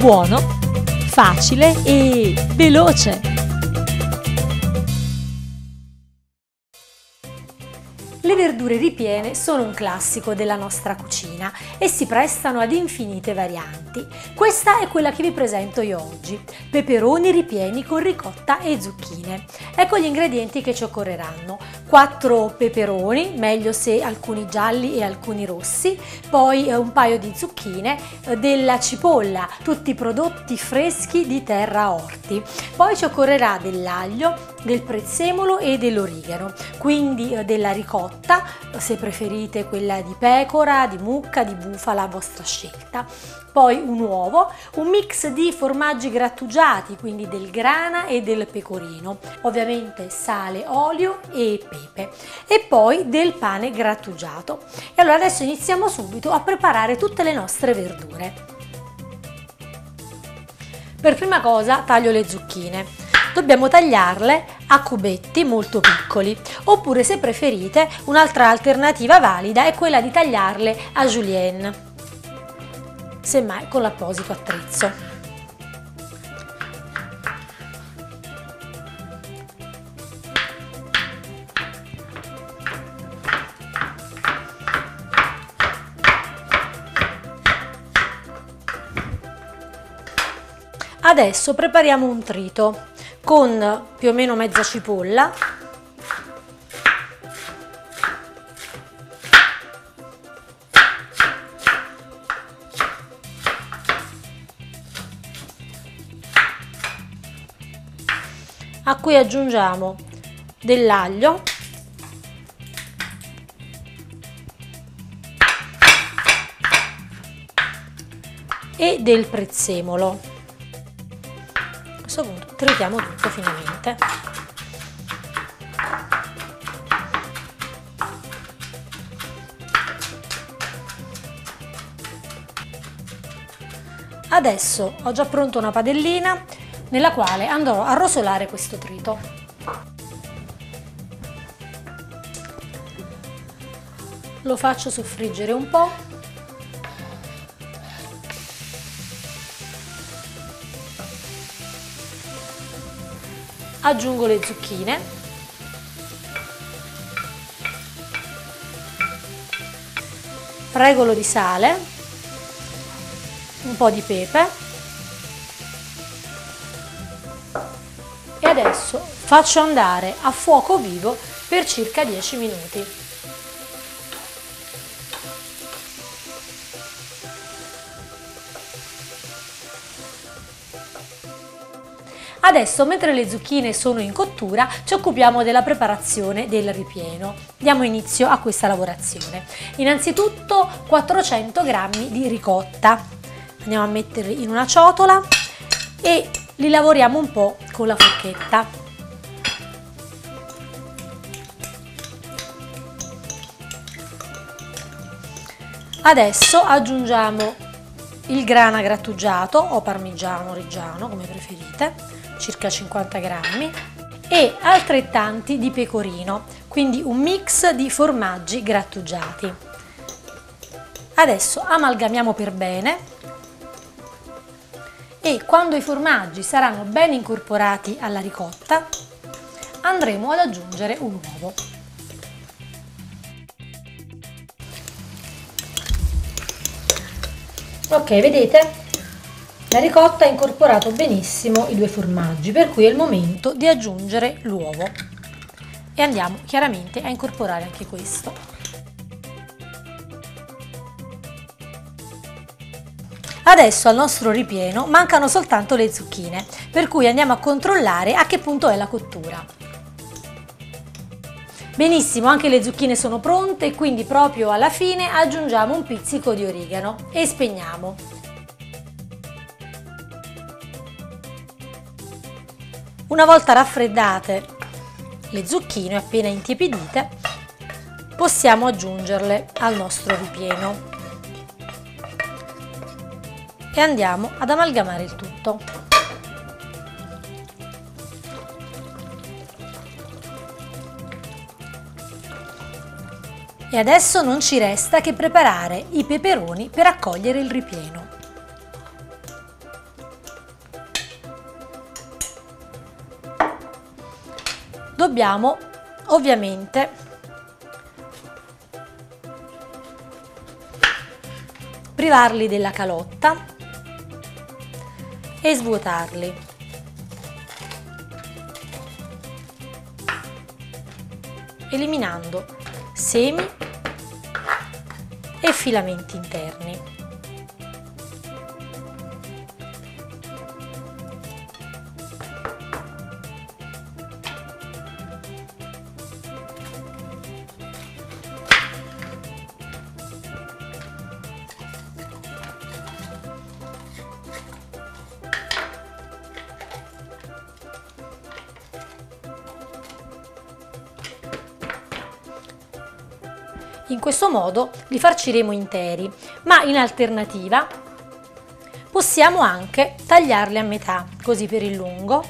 buono, facile e veloce. Le verdure ripiene sono un classico della nostra cucina e si prestano ad infinite varianti. Questa è quella che vi presento io oggi, peperoni ripieni con ricotta e zucchine. Ecco gli ingredienti che ci occorreranno: 4 peperoni, meglio se alcuni gialli e alcuni rossi, poi un paio di zucchine, della cipolla, tutti prodotti freschi di Terra Orti. Poi ci occorrerà dell'aglio, del prezzemolo e dell'origano, quindi della ricotta, se preferite quella di pecora, di mucca, di bufala, a vostra scelta. Poi un uovo, un mix di formaggi grattugiati, quindi del grana e del pecorino, ovviamente sale, olio e pepe, e poi del pane grattugiato. E allora adesso iniziamo subito a preparare tutte le nostre verdure. Per prima cosa taglio le zucchine. Dobbiamo tagliarle a cubetti molto piccoli, oppure, se preferite, un'altra alternativa valida è quella di tagliarle a julienne, semmai con l'apposito attrezzo. Adesso prepariamo un trito con più o meno mezza cipolla, a cui aggiungiamo dell'aglio, e del prezzemolo. A questo punto tritiamo tutto finemente. Adesso ho già pronta una padellina nella quale andrò a rosolare questo trito. Lo faccio soffriggere un po'. Aggiungo le zucchine . Regolo di sale, un po' di pepe, e adesso faccio andare a fuoco vivo per circa 10 minuti. Adesso, mentre le zucchine sono in cottura, ci occupiamo della preparazione del ripieno. Diamo inizio a questa lavorazione. Innanzitutto 400 g di ricotta. Andiamo a metterli in una ciotola e li lavoriamo un po' con la forchetta. Adesso aggiungiamo il grana grattugiato o parmigiano reggiano, come preferite, circa 50 grammi, e altrettanti di pecorino, quindi un mix di formaggi grattugiati. Adesso amalgamiamo per bene e, quando i formaggi saranno ben incorporati alla ricotta, andremo ad aggiungere un uovo. Ok, vedete? La ricotta ha incorporato benissimo i due formaggi, per cui è il momento di aggiungere l'uovo, e andiamo chiaramente a incorporare anche questo. Adesso al nostro ripieno mancano soltanto le zucchine, per cui andiamo a controllare a che punto è la cottura. Benissimo, anche le zucchine sono pronte, quindi proprio alla fine aggiungiamo un pizzico di origano e spegniamo. Una volta raffreddate le zucchine, appena intiepidite, possiamo aggiungerle al nostro ripieno e andiamo ad amalgamare il tutto. E adesso non ci resta che preparare i peperoni per accogliere il ripieno. dobbiamo ovviamente privarli della calotta e svuotarli. Eliminando semi e filamenti interni. In questo modo li farciremo interi, ma in alternativa possiamo anche tagliarli a metà, così per il lungo,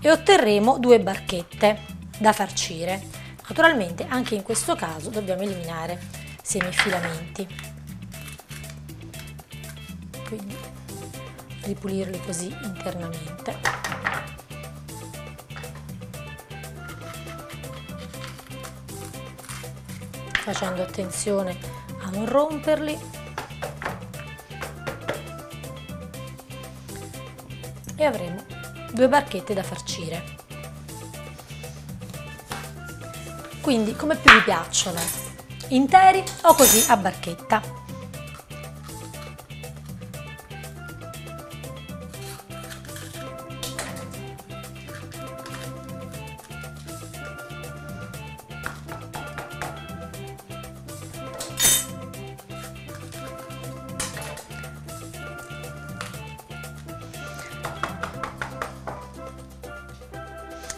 e otterremo due barchette da farcire. Naturalmente anche in questo caso dobbiamo eliminare semi e filamenti, quindi ripulirli così internamente. Facendo attenzione a non romperli e avremo due barchette da farcire. Quindi come più vi piacciono, interi o così a barchetta.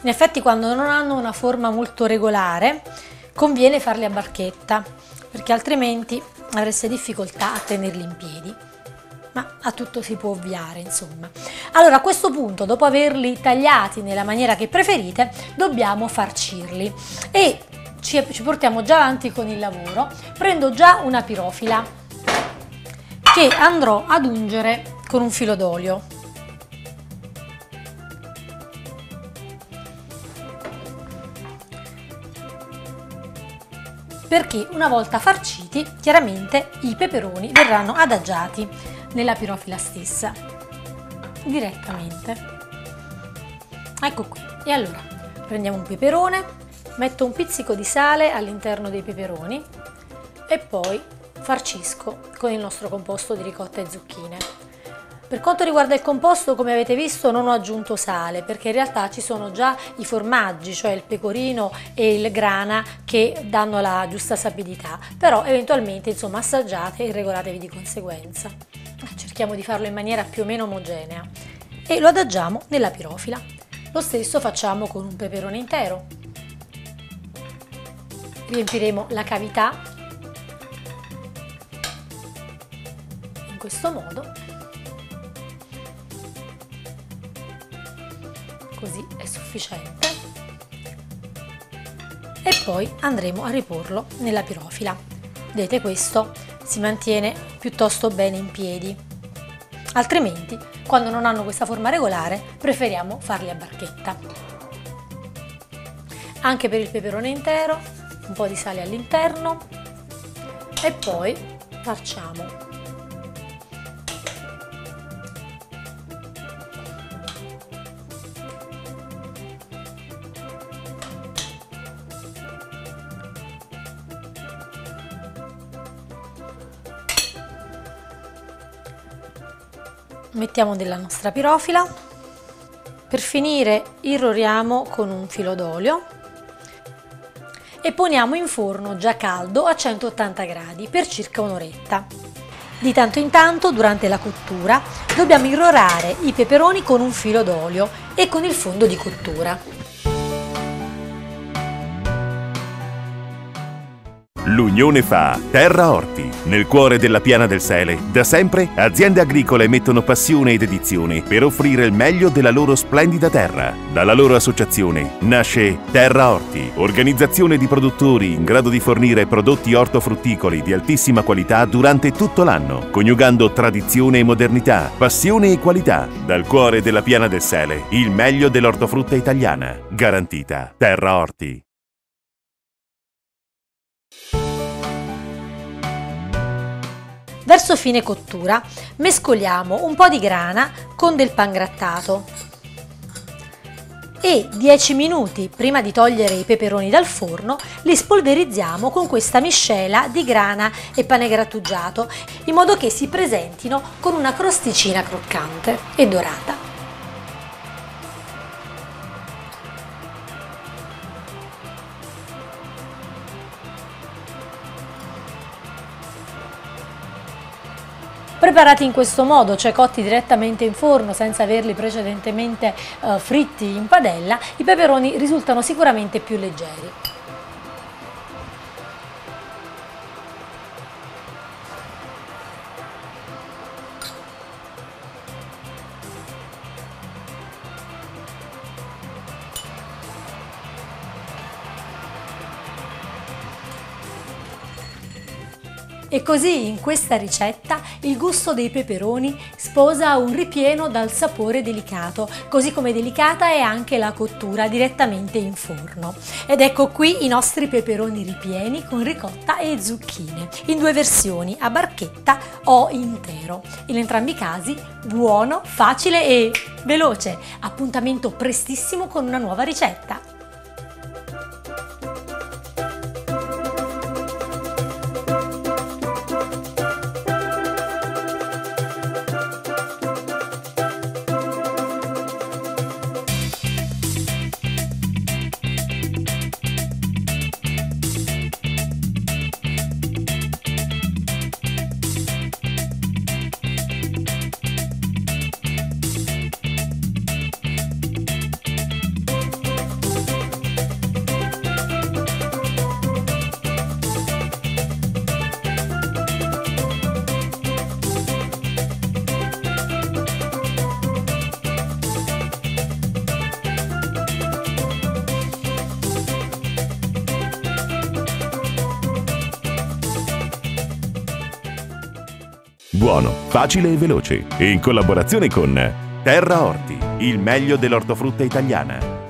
In effetti quando non hanno una forma molto regolare conviene farli a barchetta, perché altrimenti avreste difficoltà a tenerli in piedi, ma a tutto si può ovviare, insomma. Allora, a questo punto, dopo averli tagliati nella maniera che preferite, dobbiamo farcirli e ci portiamo già avanti con il lavoro. Prendo già una pirofila che andrò ad ungere con un filo d'olio. Perché una volta farciti, chiaramente i peperoni verranno adagiati nella pirofila stessa, direttamente. Ecco qui. E allora, prendiamo un peperone, metto un pizzico di sale all'interno dei peperoni e poi farcisco con il nostro composto di ricotta e zucchine. Per quanto riguarda il composto, come avete visto, non ho aggiunto sale, perché in realtà ci sono già i formaggi, cioè il pecorino e il grana, che danno la giusta sapidità, però eventualmente, insomma, assaggiate e regolatevi di conseguenza. Cerchiamo di farlo in maniera più o meno omogenea e lo adagiamo nella pirofila. Lo stesso facciamo con un peperone intero. Riempiremo la cavità in questo modo, così è sufficiente, e poi andremo a riporlo nella pirofila. Vedete, questo si mantiene piuttosto bene in piedi, altrimenti quando non hanno questa forma regolare preferiamo farli a barchetta. Anche per il peperone intero un po' di sale all'interno e poi facciamo mettiamo della nostra pirofila, per finire irroriamo con un filo d'olio e poniamo in forno già caldo a 180 gradi per circa un'oretta. Di tanto in tanto, durante la cottura, dobbiamo irrorare i peperoni con un filo d'olio e con il fondo di cottura. L'Unione fa Terra Orti. Nel cuore della Piana del Sele, da sempre, aziende agricole mettono passione ed dedizione per offrire il meglio della loro splendida terra. Dalla loro associazione nasce Terra Orti, organizzazione di produttori in grado di fornire prodotti ortofrutticoli di altissima qualità durante tutto l'anno, coniugando tradizione e modernità, passione e qualità. Dal cuore della Piana del Sele, il meglio dell'ortofrutta italiana. Garantita Terra Orti. Verso fine cottura mescoliamo un po' di grana con del pangrattato e 10 minuti prima di togliere i peperoni dal forno li spolverizziamo con questa miscela di grana e pane grattugiato in modo che si presentino con una crosticina croccante e dorata. Preparati in questo modo, cioè cotti direttamente in forno senza averli precedentemente fritti in padella, i peperoni risultano sicuramente più leggeri. E così in questa ricetta il gusto dei peperoni sposa un ripieno dal sapore delicato, così come delicata è anche la cottura direttamente in forno. Ed ecco qui i nostri peperoni ripieni con ricotta e zucchine, in due versioni, a barchetta o intero. In entrambi i casi buono, facile e veloce. Appuntamento prestissimo con una nuova ricetta. Buono, facile e veloce, in collaborazione con Terra Orti, il meglio dell'ortofrutta italiana.